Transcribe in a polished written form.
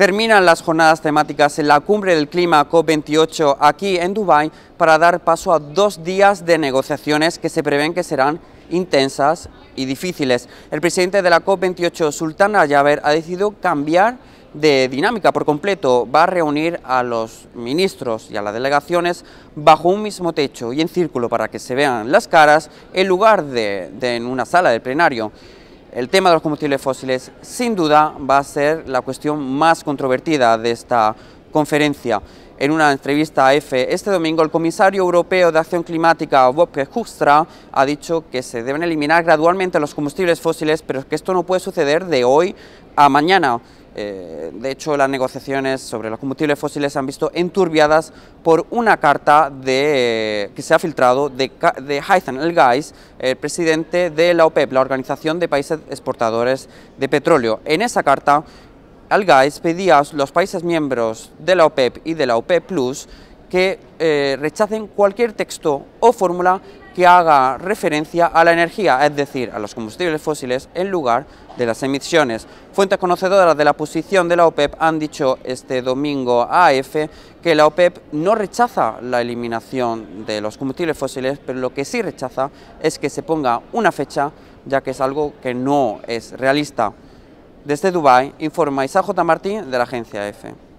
Terminan las jornadas temáticas en la cumbre del clima COP28 aquí en Dubái para dar paso a 2 días de negociaciones que se prevén que serán intensas y difíciles. El presidente de la COP28, Sultán Al Jaber, ha decidido cambiar de dinámica por completo. Va a reunir a los ministros y a las delegaciones bajo un mismo techo y en círculo para que se vean las caras en lugar de en una sala de plenario. El tema de los combustibles fósiles, sin duda, va a ser la cuestión más controvertida de esta conferencia. En una entrevista a EFE este domingo, el comisario europeo de Acción Climática, Wopke Hoekstra, ha dicho que se deben eliminar gradualmente los combustibles fósiles, pero que esto no puede suceder de hoy a mañana. De hecho, las negociaciones sobre los combustibles fósiles se han visto enturbiadas por una carta que se ha filtrado de Haitham Al-Gais, el presidente de la OPEP, la Organización de Países Exportadores de Petróleo. En esa carta, Al-Gais pedía a los países miembros de la OPEP y de la OPEP Plus que rechacen cualquier texto o fórmula que haga referencia a la energía, es decir, a los combustibles fósiles, en lugar de las emisiones. Fuentes conocedoras de la posición de la OPEP han dicho este domingo a AF que la OPEP no rechaza la eliminación de los combustibles fósiles, pero lo que sí rechaza es que se ponga una fecha, ya que es algo que no es realista. Desde Dubái, informa Isaac J. Martín de la agencia AF.